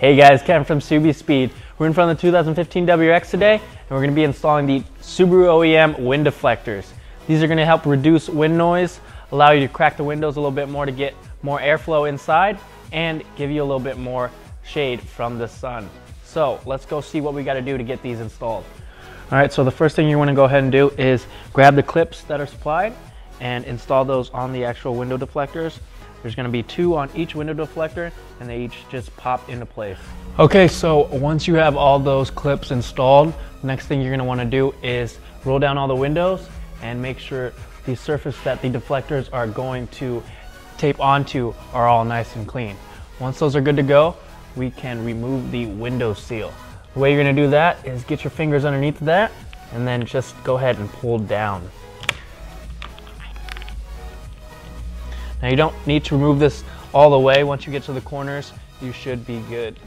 Hey guys, Ken from SubiSpeed. We're in front of the 2015 WRX today, and we're going to be installing the Subaru OEM wind deflectors. These are going to help reduce wind noise, allow you to crack the windows a little bit more to get more airflow inside, and give you a little bit more shade from the sun. So let's go see what we got to do to get these installed. All right, so the first thing you want to go ahead and do is grab the clips that are supplied and install those on the actual window deflectors. There's going to be two on each window deflector, and they each just pop into place. Okay, so once you have all those clips installed, the next thing you're going to want to do is roll down all the windows and make sure the surface that the deflectors are going to tape onto are all nice and clean. Once those are good to go, we can remove the window seal. The way you're going to do that is get your fingers underneath that and then just go ahead and pull down. Now you don't need to remove this all the way. Once you get to the corners, you should be good.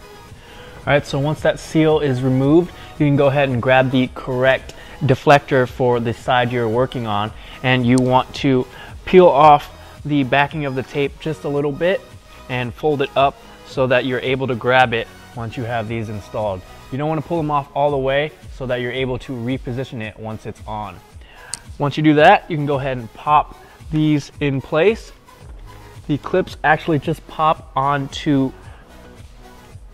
All right, so once that seal is removed, you can go ahead and grab the correct deflector for the side you're working on, and you want to peel off the backing of the tape just a little bit and fold it up so that you're able to grab it once you have these installed. You don't want to pull them off all the way so that you're able to reposition it once it's on. Once you do that, you can go ahead and pop these in place. The clips actually just pop onto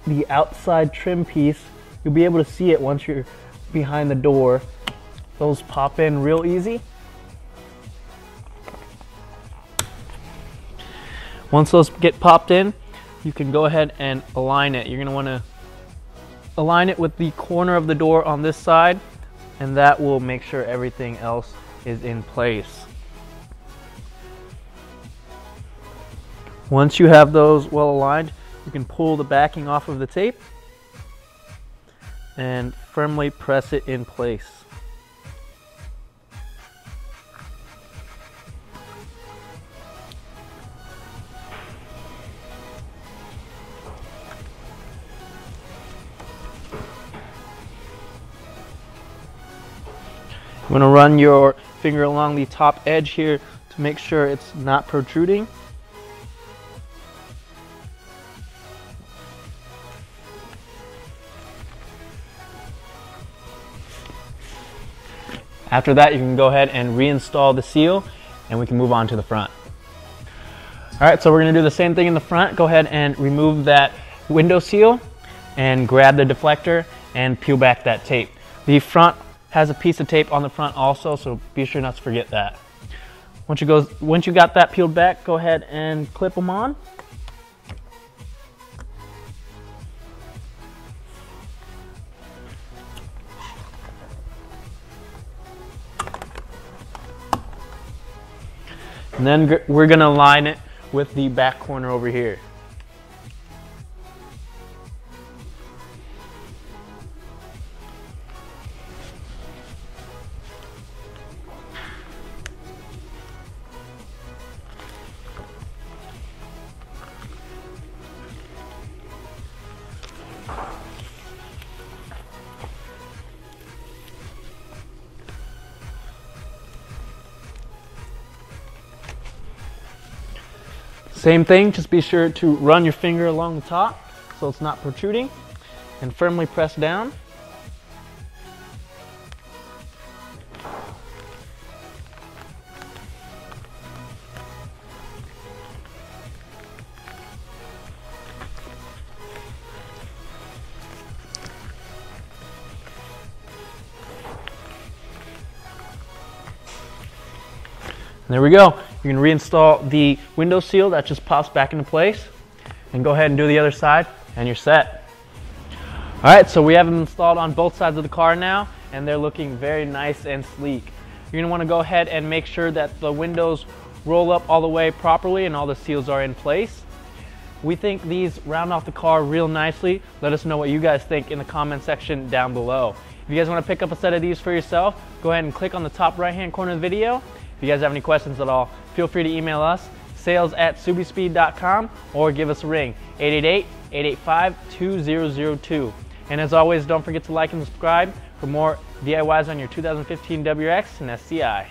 the outside trim piece. You'll be able to see it once you're behind the door. Those pop in real easy. Once those get popped in, you can go ahead and align it. You're going to want to align it with the corner of the door on this side, and that will make sure everything else is in place. Once you have those well aligned, you can pull the backing off of the tape and firmly press it in place. I'm going to run your finger along the top edge here to make sure it's not protruding. After that, you can go ahead and reinstall the seal, and we can move on to the front. All right, so we're going to do the same thing in the front. Go ahead and remove that window seal and grab the deflector and peel back that tape. The front has a piece of tape on the front also, so be sure not to forget that. Once you got that peeled back, go ahead and clip them on. And then we're going to align it with the back corner over here. Same thing, just be sure to run your finger along the top so it's not protruding and firmly press down. And there we go. You can reinstall the window seal that just pops back into place, and go ahead and do the other side, and you're set. All right, so we have them installed on both sides of the car now, and they're looking very nice and sleek. You're gonna wanna go ahead and make sure that the windows roll up all the way properly and all the seals are in place. We think these round off the car real nicely. Let us know what you guys think in the comment section down below. If you guys wanna pick up a set of these for yourself, go ahead and click on the top right-hand corner of the video. If you guys have any questions at all, feel free to email us, sales@subispeed.com, or give us a ring, 888-885-2002. And as always, don't forget to like and subscribe for more DIYs on your 2015 WRX and STI.